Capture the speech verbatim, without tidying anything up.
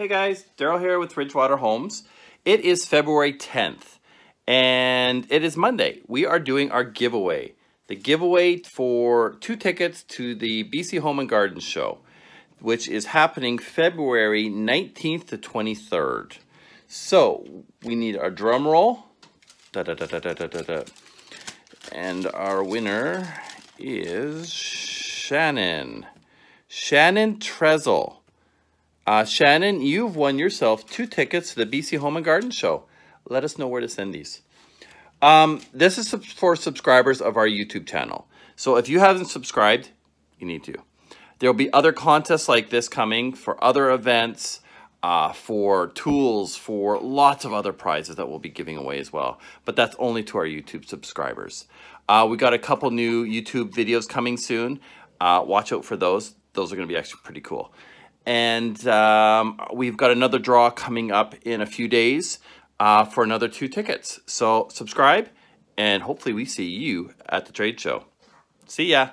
Hey guys, Daryl here with Ridgewater Homes. It is February tenth and it is Monday. We are doing our giveaway. The giveaway for two tickets to the B C Home and Garden show, which is happening February nineteenth to twenty-third. So we need our drum roll. Da, da, da, da, da, da, da. And our winner is Shannon. Shannon Trezel. Uh, Shannon, you've won yourself two tickets to the B C Home and Garden show. Let us know where to send these. Um, this is for subscribers of our YouTube channel. So if you haven't subscribed, you need to. There'll be other contests like this coming for other events, uh, for tools, for lots of other prizes that we'll be giving away as well. But that's only to our YouTube subscribers. Uh, we got a couple new YouTube videos coming soon. Uh, watch out for those. Those are going to be actually pretty cool. And um, we've got another draw coming up in a few days uh, for another two tickets. So subscribe, and hopefully we see you at the trade show. See ya.